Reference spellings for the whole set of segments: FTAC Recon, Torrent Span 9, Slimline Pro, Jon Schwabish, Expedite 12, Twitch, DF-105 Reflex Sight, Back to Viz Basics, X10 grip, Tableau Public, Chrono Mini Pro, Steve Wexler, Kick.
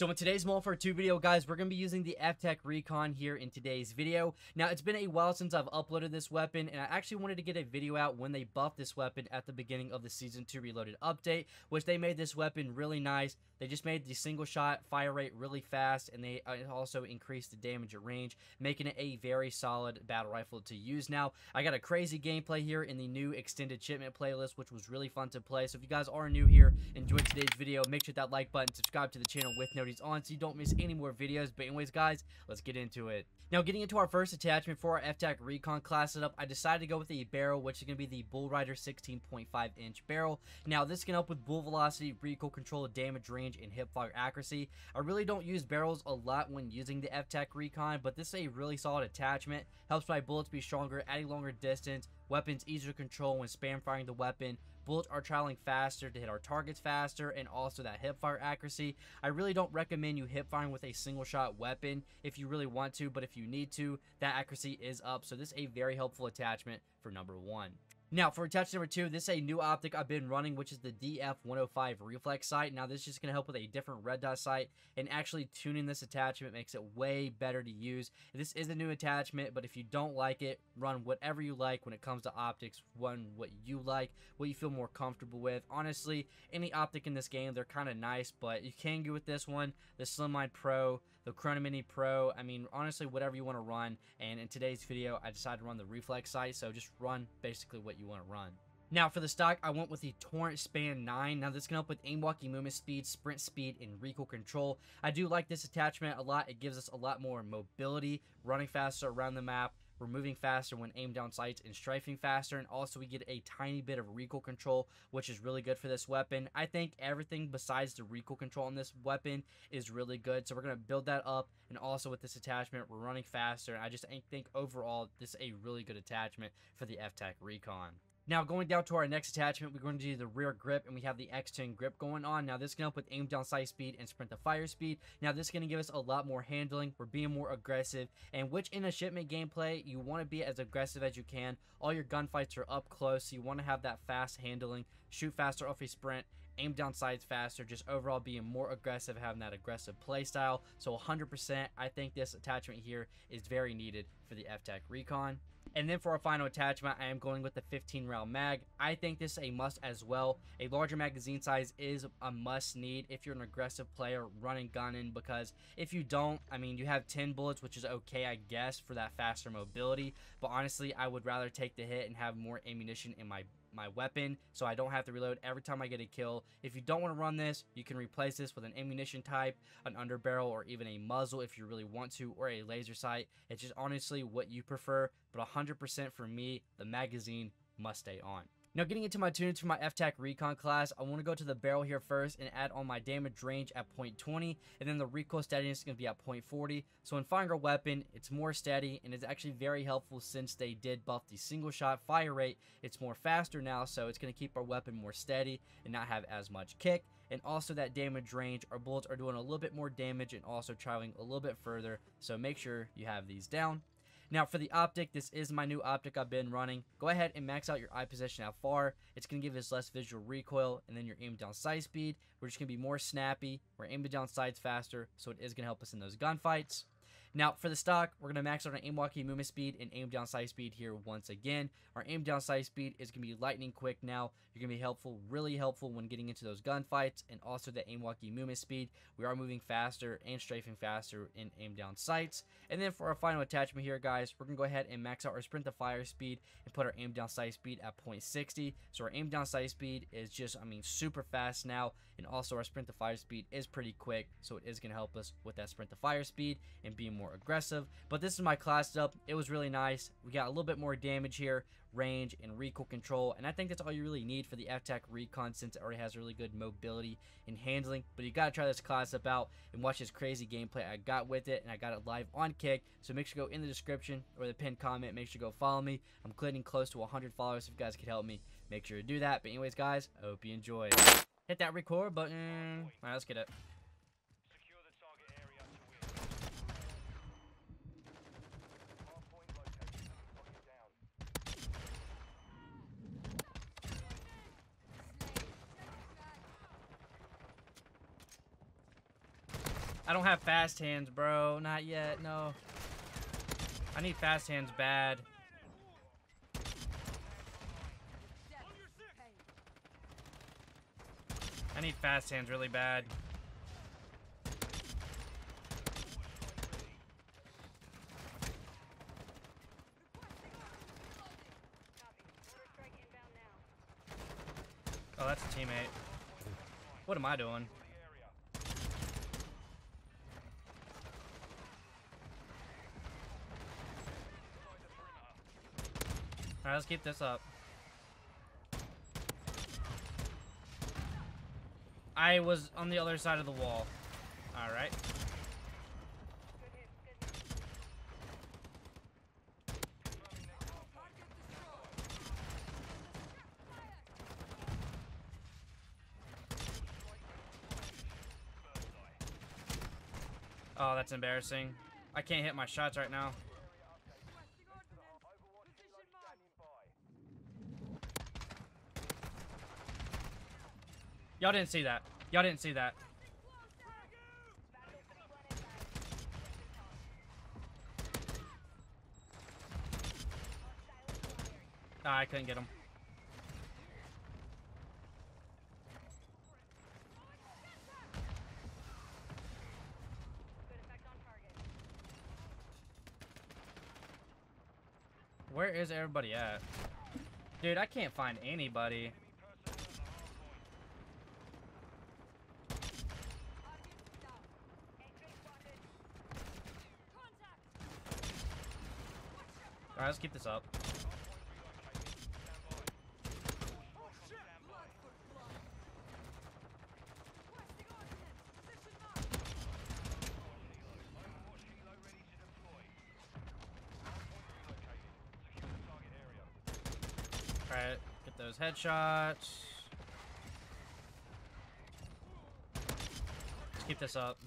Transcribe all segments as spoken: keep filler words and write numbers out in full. So in today's Model for two video, guys, we're going to be using the F TAC Recon here in today's video. Now, it's been a while since I've uploaded this weapon, and I actually wanted to get a video out when they buffed this weapon at the beginning of the Season two Reloaded update, which they made this weapon really nice. They just made the single-shot fire rate really fast, and they also increased the damage at range, making it a very solid battle rifle to use. Now, I got a crazy gameplay here in the new Extended Shipment playlist, which was really fun to play. So if you guys are new here, enjoy today's video. Make sure that like button, subscribe to the channel with no on so you don't miss any more videos. But anyways, guys, let's get into it. Now, getting into our first attachment for our F TAC Recon class setup, I decided to go with the barrel, which is going to be the Bull Rider sixteen point five inch barrel. Now, this can help with bull velocity, recoil control, damage range, and hipfire accuracy. I really don't use barrels a lot when using the F TAC Recon, but this is a really solid attachment. Helps my bullets be stronger at a longer distance, weapons easier to control when spam firing the weapon, bullets are traveling faster to hit our targets faster, and also that hipfire accuracy. I really don't recommend you hipfiring with a single shot weapon if you really want to, but if you need to, that accuracy is up. So this is a very helpful attachment for number one. Now, for attachment number two, this is a new optic I've been running, which is the D F one oh five Reflex Sight. Now, this is just going to help with a different red dot sight, and actually tuning this attachment makes it way better to use. This is a new attachment, but if you don't like it, run whatever you like when it comes to optics. Run what you like, what you feel more comfortable with. Honestly, any optic in this game, they're kind of nice, but you can go with this one, the Slimline Pro, the Chrono Mini Pro. I mean, honestly, whatever you want to run, and in today's video, I decided to run the Reflex Sight, so just run basically what you want to run. Now, for the stock, I went with the Torrent Span nine. Now, this can help with aim walking, movement speed, sprint speed, and recoil control. I do like this attachment a lot. It gives us a lot more mobility, running faster around the map. We're moving faster when aimed down sights and strafing faster, and also we get a tiny bit of recoil control, which is really good for this weapon. I think everything besides the recoil control on this weapon is really good, so we're going to build that up, and also with this attachment, we're running faster, and I just think overall, this is a really good attachment for the F TAC Recon. Now, going down to our next attachment, we're going to do the rear grip, and we have the X ten grip going on. Now, this can help with aim down sight speed and sprint to fire speed. Now, this is going to give us a lot more handling. We're being more aggressive, and which in a shipment gameplay, you want to be as aggressive as you can. All your gunfights are up close, so you want to have that fast handling, shoot faster off a sprint, aim down sights faster, just overall being more aggressive, having that aggressive play style. So one hundred percent, I think this attachment here is very needed for the F TAC Recon. And then for our final attachment, I am going with the fifteen round mag. I think this is a must as well. A larger magazine size is a must need if you're an aggressive player running gunning, because if you don't, I mean, you have ten bullets, which is okay, I guess, for that faster mobility. But honestly, I would rather take the hit and have more ammunition in my my weapon, so I don't have to reload every time I get a kill. If you don't want to run this, you can replace this with an ammunition type, an underbarrel, or even a muzzle if you really want to, or a laser sight. It's just honestly what you prefer, but one hundred percent for me, the magazine must stay on. Now, getting into my tune for my F TAC Recon class, I want to go to the barrel here first and add on my damage range at point two zero, and then the recoil steadiness is going to be at point four zero. So when firing a weapon, it's more steady, and it's actually very helpful since they did buff the single shot fire rate. It's more faster now, so it's going to keep our weapon more steady and not have as much kick. And also that damage range, our bullets are doing a little bit more damage and also traveling a little bit further, so make sure you have these down. Now, for the optic, this is my new optic I've been running. Go ahead and max out your eye position out far. It's going to give us less visual recoil, and then your aim down sight speed. We're just going to be more snappy. We're aiming down sights faster, so it is going to help us in those gunfights. Now, for the stock, we're going to max out our aim walking movement speed and aim down sight speed here once again. Our aim down sight speed is going to be lightning quick now. You're going to be helpful, really helpful when getting into those gunfights, and also the aim walking movement speed. We are moving faster and strafing faster in aim down sights. And then for our final attachment here, guys, we're going to go ahead and max out our sprint to fire speed and put our aim down sight speed at point six zero. So our aim down sight speed is just, I mean, super fast now. And also our sprint to fire speed is pretty quick, so it is going to help us with that sprint to fire speed and being more aggressive. But this is my class setup. It was really nice. We got a little bit more damage here, range, and recoil control, and I think that's all you really need for the F TAC Recon, since it already has really good mobility and handling. But you gotta try this class up out and watch this crazy gameplay I got with it, and I got it live on Kick, so make sure you go in the description or the pinned comment. Make sure you go follow me. I'm getting close to one hundred followers, so if you guys could help me, make sure to do that. But anyways, guys, I hope you enjoyed. Hit that record button. Alright, let's get it. I don't have fast hands, bro. Not yet, no. I need fast hands bad. I need fast hands really bad. Oh, that's a teammate. What am I doing? Alright, let's keep this up. I was on the other side of the wall. Alright. Oh, that's embarrassing. I can't hit my shots right now. Y'all didn't see that. Y'all didn't see that. Oh, I couldn't get him. Where is everybody at? Dude, I can't find anybody. Alright, let's keep this up. Alright, get those headshots. Let's keep this up.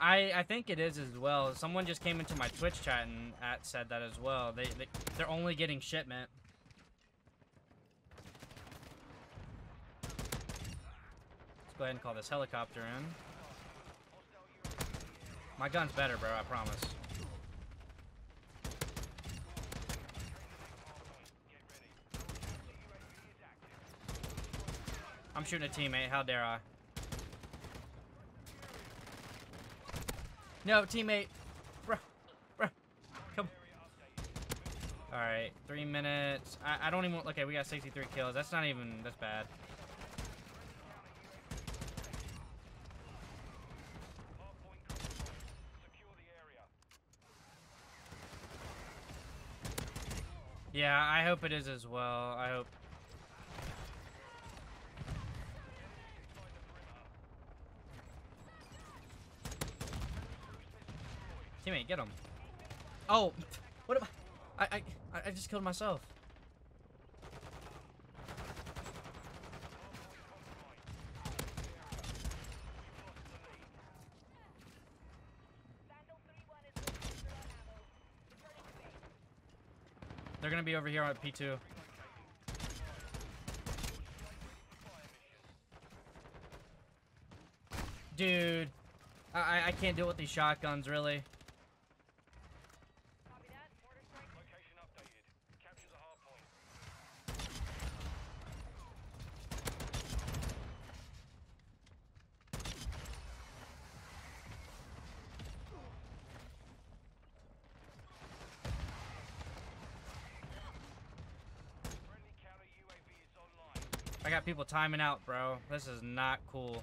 I, I think it is as well. Someone just came into my Twitch chat and at said that as well. They, they they're only getting shipment. Let's go ahead and call this helicopter in. My gun's better, bro. I promise. I'm shooting a teammate. How dare I? No, teammate. Bruh. Bruh. Come. Alright, three minutes. I, I don't even... Okay, we got sixty-three kills. That's not even... That's bad. Yeah, I hope it is as well. I hope... Teammate, get him. Oh, what am I? I, I, I just killed myself. They're gonna be over here on P two. Dude, I, I can't deal with these shotguns, really. I got people timing out, bro. This is not cool.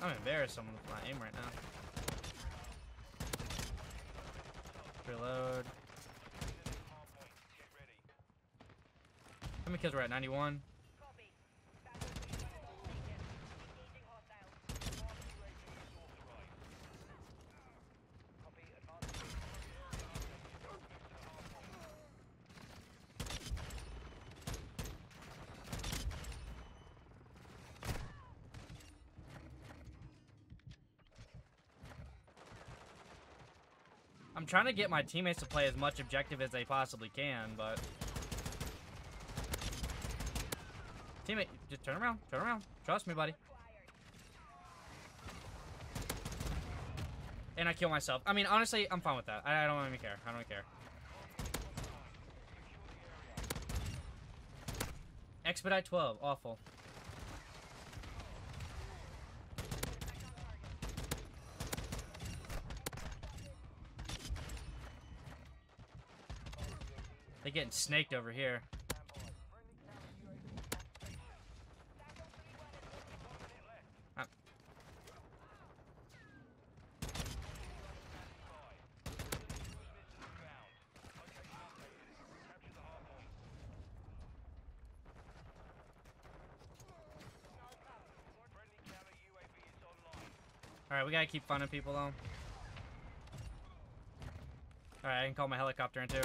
I'm embarrassed. I'm with my aim right now. Reload. How many kills we're at? ninety-one. Copy. I'm trying to get my teammates to play as much objective as they possibly can, but... Teammate, just turn around. Turn around. Trust me, buddy. And I kill myself. I mean, honestly, I'm fine with that. I, I don't even care. I don't care. Expedite twelve. Awful. They're getting snaked over here. Ah. Alright, we gotta keep funding people though. Alright, I can call my helicopter in too.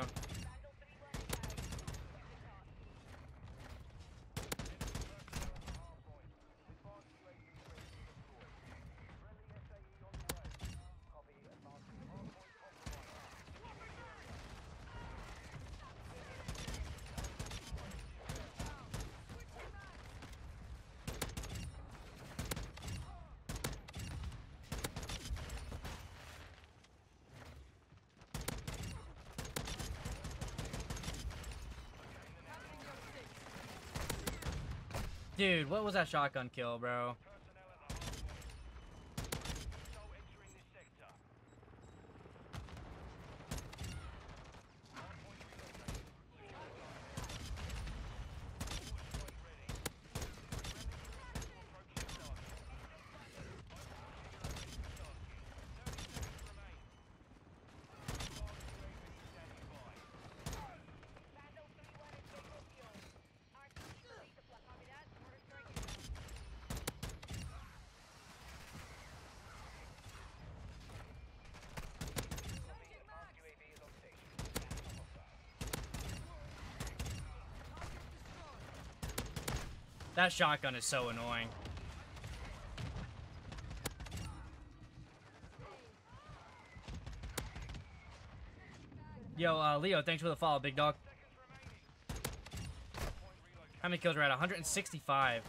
Dude, what was that shotgun kill, bro? That shotgun is so annoying. Yo, uh, Leo, thanks for the follow, big dog. How many kills are at? one hundred sixty-five.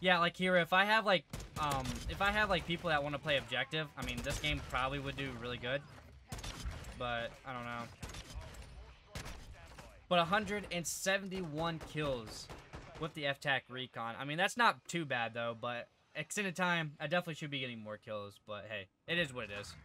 Yeah, like here, if I have like, um, if I have like people that want to play objective, I mean, this game probably would do really good. But I don't know. But one hundred seventy-one kills with the F TAC Recon. I mean, that's not too bad, though, but extended time, I definitely should be getting more kills. But, hey, it is what it is.